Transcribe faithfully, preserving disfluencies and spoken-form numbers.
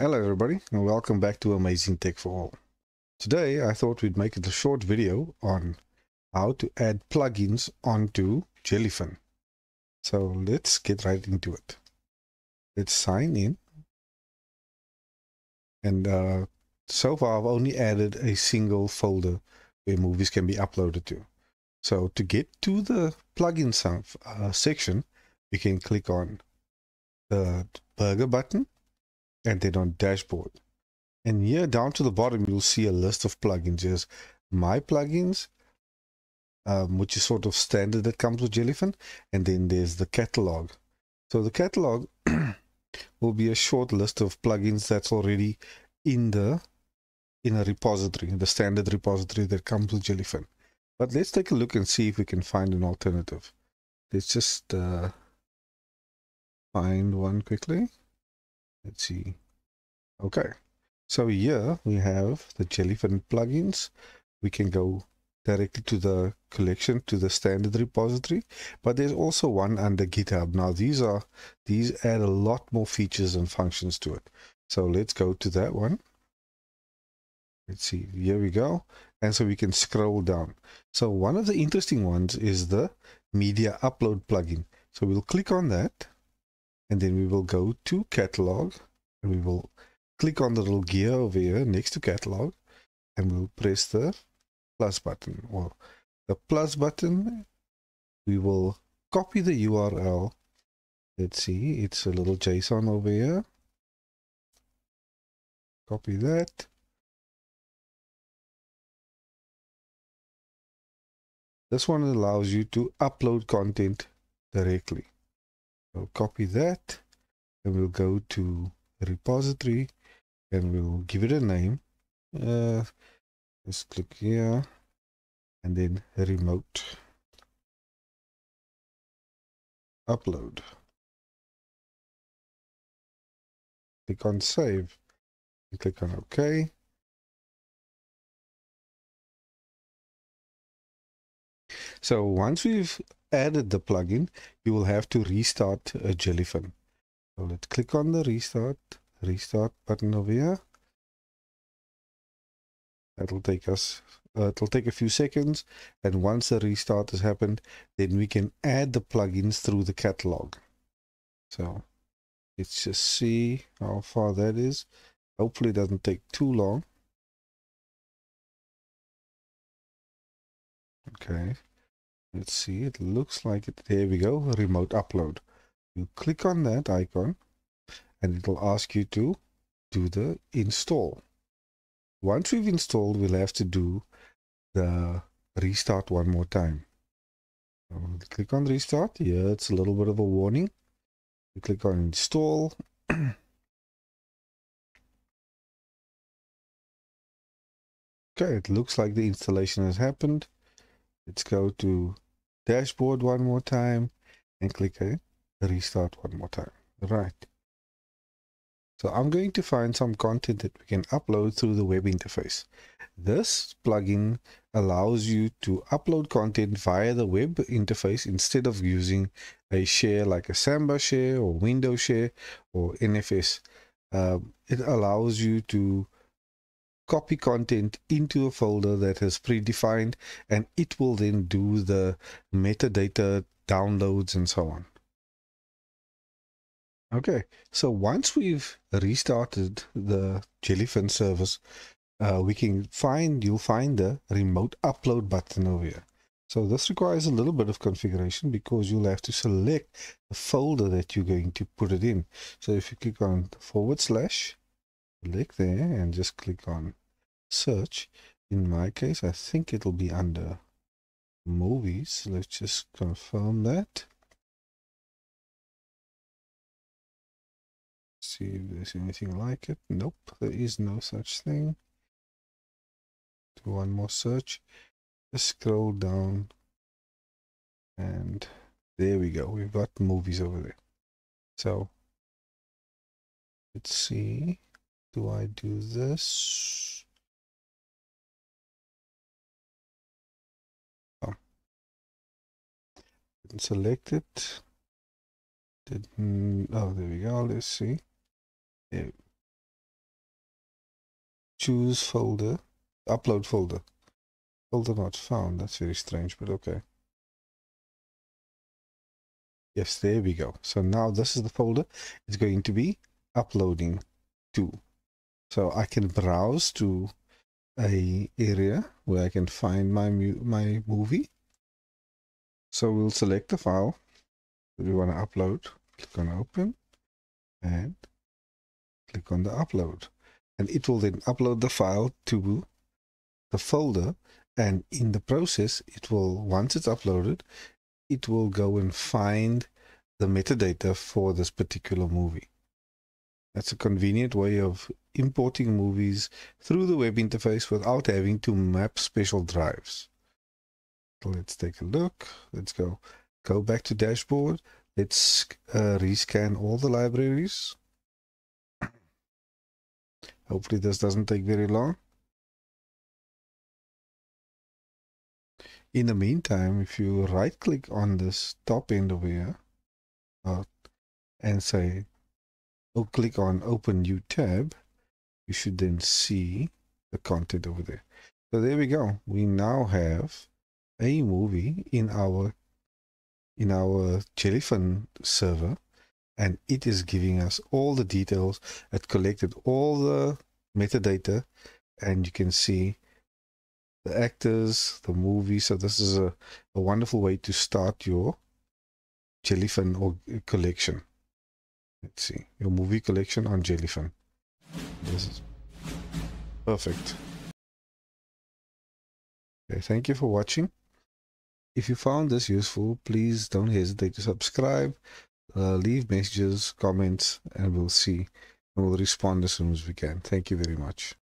Hello everybody and welcome back to Amazing Tech for All. Today I thought we'd make it a short video on how to add plugins onto Jellyfin. So let's get right into it. Let's sign in. And uh, so far I've only added a single folder where movies can be uploaded to. So to get to the plugin uh, section, we can click on the burger button. And then on dashboard, and here down to the bottom you'll see a list of plugins. Here's my plugins, um, which is sort of standard that comes with Jellyfin, and then there's the catalog. So the catalog will be a short list of plugins that's already in the in a repository, in the standard repository that comes with Jellyfin. But let's take a look and see if we can find an alternative. Let's just uh, find one quickly. Let's see. Okay, so here we have the Jellyfin plugins. We can go directly to the collection, to the standard repository, but there's also one under GitHub. Now these are these add a lot more features and functions to it, so let's go to that one. Let's see, here we go. And so we can scroll down. So one of the interesting ones is the media upload plugin, so we'll click on that. And then we will go to catalog, and we will click on the little gear over here next to catalog, and we'll press the plus button or the plus button. We will copy the U R L. Let's see, it's a little JSON over here. Copy that. This one allows you to upload content directly. We'll copy that, and we'll go to repository, and we'll give it a name. Uh, let's click here, and then remote upload. Click on save, and click on OK. So once we've added the plugin, you will have to restart a Jellyfin. So let's click on the restart restart button over here. That'll take us uh, it'll take a few seconds, and once the restart has happened, then we can add the plugins through the catalog. So let's just see how far that is. Hopefully it doesn't take too long. Okay, let's see, it looks like it. There we go, remote upload. You click on that icon and it'll ask you to do the install. Once we've installed, we'll have to do the restart one more time. So click on restart. Here it's a little bit of a warning. You click on install. Okay, it looks like the installation has happened. Let's go to dashboard one more time and click a restart one more time. Right. So I'm going to find some content that we can upload through the web interface. This plugin allows you to upload content via the web interface instead of using a share like a Samba share or window share or N F S. Um, it allows you to copy content into a folder that has predefined, and it will then do the metadata downloads and so on. Okay, so once we've restarted the Jellyfin service, uh, we can find you'll find the remote upload button over here. So this requires a little bit of configuration because you'll have to select the folder that you're going to put it in. So if you click on forward slash, select there, and just click on search. In my case, I think it'll be under movies. Let's just confirm that. See if there's anything like it. Nope, there is no such thing. Do one more search. Just scroll down, and there we go, we've got movies over there. So let's see, do I do this? Oh. Didn't select it. Didn't. Oh, there we go. Let's see. There. choose folder, upload folder. Folder not found, that's very strange, but okay. Yes, there we go. So now this is the folder it's going to be uploading to. So I can browse to a area where I can find my, my movie. So we'll select the file that we want to upload, click on open and click on the upload. And it will then upload the file to the folder, and in the process it will, once it's uploaded, it will go and find the metadata for this particular movie. That's a convenient way of importing movies through the web interface without having to map special drives. Let's take a look. Let's go go back to dashboard. Let's uh, rescan all the libraries. Hopefully this doesn't take very long. In the meantime, if you right click on this top end over here uh, and say oh, click on open new tab, you should then see the content over there. So there we go, we now have a movie in our in our Jellyfin server, and it is giving us all the details. It collected all the metadata, and you can see the actors, the movie. So this is a, a wonderful way to start your Jellyfin or collection. Let's see, your movie collection on Jellyfin. This is perfect. Okay, thank you for watching. If you found this useful, please don't hesitate to subscribe, uh, leave messages, comments, and we'll see. We'll respond as soon as we can. Thank you very much.